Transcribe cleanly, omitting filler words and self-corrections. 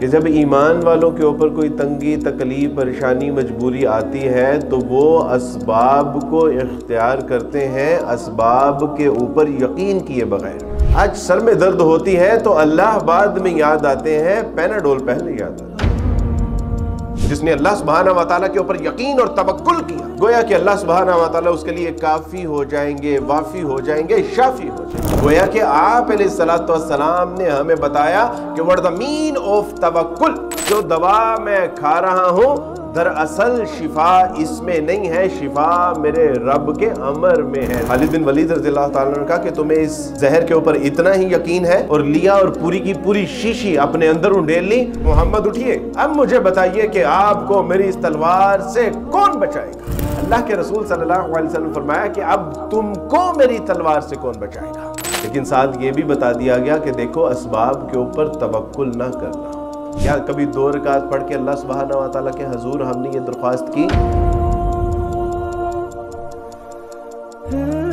कि जब ईमान वालों के ऊपर कोई तंगी, तकलीफ, परेशानी, मजबूरी आती है तो वो असबाब को इख्तियार करते हैं असबाब के ऊपर यकीन किए बगैर। आज सर में दर्द होती है तो अल्लाह बाद में याद आते हैं, पैनाडोल पहले याद आता है। जिसने अल्लाह सुब्हाना व तआला के ऊपर यकीन और तवक्कुल किया, गोया कि अल्लाह सुब्हाना व तआला उसके लिए काफ़ी हो जाएंगे, वाफ़ी हो जाएंगे, शाफ़ी हो जाएंगे। गोया कि आप अलैहिस्सलातु वस्सलाम ने हमें बताया कि व्हाट द मीन ऑफ तवक्कुल, जो दवा मैं खा रहा हूँ दरअसल शिफा इसमें नहीं है, शिफा मेरे रब के अमर में है। खालिद बिन वलीद रज़ियल्लाहु ताला अन्हु ने कहा कि तुम्हें इस जहर के ऊपर इतना ही यकीन है, और लिया और पूरी की पूरी शीशी अपने अंदर उंडेल ली। मोहम्मद उठिए, अब मुझे बताइए कि आपको मेरी इस तलवार से कौन बचाएगा। अल्लाह के रसूल सल्लल्लाहु अलैहि वसल्लम फरमाया कि अब तुमको मेरी तलवार से कौन बचाएगा, लेकिन साथ ये भी बता दिया गया कि देखो असबाब के ऊपर तवक्कुल ना करना। क्या कभी दो रकात पढ़ के अल्लाह सुब्हाना व तआला के हजूर हमने ये दरख्वास्त की।